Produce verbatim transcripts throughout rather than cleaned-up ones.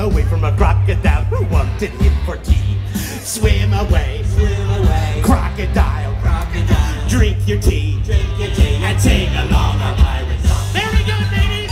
away from a crocodile who wanted him for tea. Swim away, swim away, crocodile, crocodile. Drink your tea, drink your tea, and sing along our pirate song. There we go, ladies!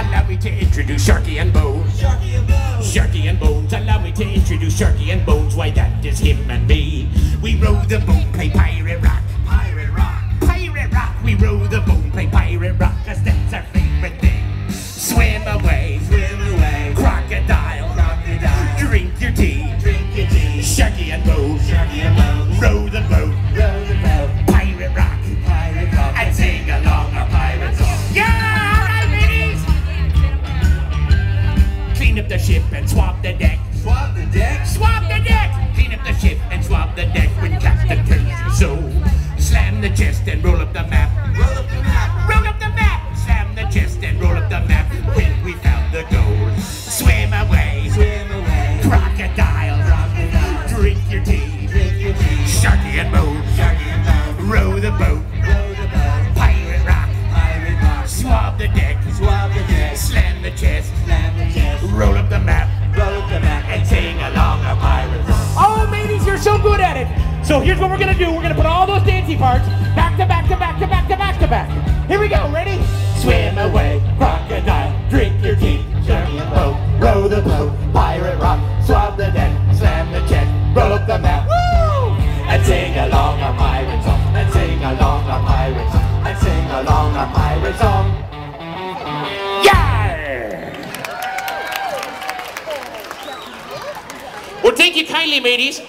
Allow me to introduce Sharky and Bones. Sharky and Bones. Sharky and Bones. Allow me to introduce Sharky and Bones. Why, that is him and me. We row the boat, play pirate rock. Pirate rock. Pirate rock. We row the boat, play pirate rock. 'Cause that's our favorite thing. Swim away, swim away, crocodile, crocodile. Drink your tea, drink your tea. Sharky and Bones, Sharky and Bones. Row the boat, row the boat. Pirate rock, pirate rock. And sing along our pirate song. Yeah, all right, ladies. Clean up the ship and swab the deck. Swab the deck, swab the deck. Clean up the ship and swab the deck when Captain Hook. So slam the chest and roll up the map. Roll up the map. Roll up the map. Slam the chest and roll up the map. When we found the gold, swim away, swim away, crocodile, crocodile. Drink your tea, drink your tea. Sharky and Bones, Sharky and Bones. Row the boat, row the boat. Pirate rock, pirate rock. Swab the deck, swab the deck. Slam the chest, slam the chest. Roll up the map, roll up the map, and sing along a pirate song. Oh, ladies, you're so good at it. So here's what we're gonna do. We're gonna put all those dancing parts back to back to back to back to back to back. Here we go. Ready? Swim away, crocodile. Drink your tea, Sharky and Bones. Row the boat, pirate rock. Swab the deck, slam the chest. Roll up the map. Woo! And sing along our pirate song. And sing along our pirate song. And sing along our pirate song. Yeah! Well, thank you kindly, mateys.